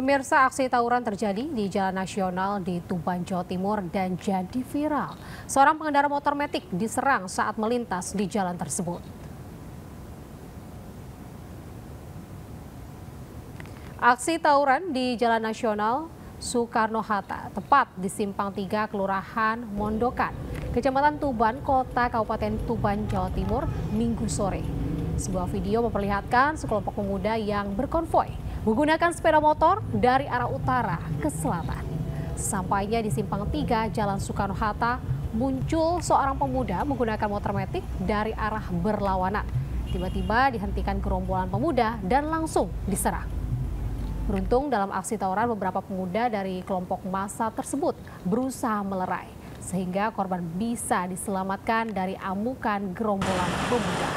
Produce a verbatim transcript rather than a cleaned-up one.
Pemirsa, aksi tawuran terjadi di Jalan Nasional di Tuban, Jawa Timur dan jadi viral. Seorang pengendara motor metik diserang saat melintas di jalan tersebut. Aksi tawuran di Jalan Nasional Soekarno-Hatta, tepat di Simpang tiga, Kelurahan Mondokan, Kecamatan Tuban, Kota Kabupaten Tuban, Jawa Timur, Minggu sore. Sebuah video memperlihatkan sekelompok pemuda yang berkonvoi menggunakan sepeda motor dari arah utara ke selatan. Sampainya di Simpang tiga Jalan Soekarno-Hatta, muncul seorang pemuda menggunakan motor metik dari arah berlawanan. Tiba-tiba dihentikan gerombolan pemuda dan langsung diserang. Beruntung dalam aksi tawuran, beberapa pemuda dari kelompok massa tersebut berusaha melerai, sehingga korban bisa diselamatkan dari amukan gerombolan pemuda.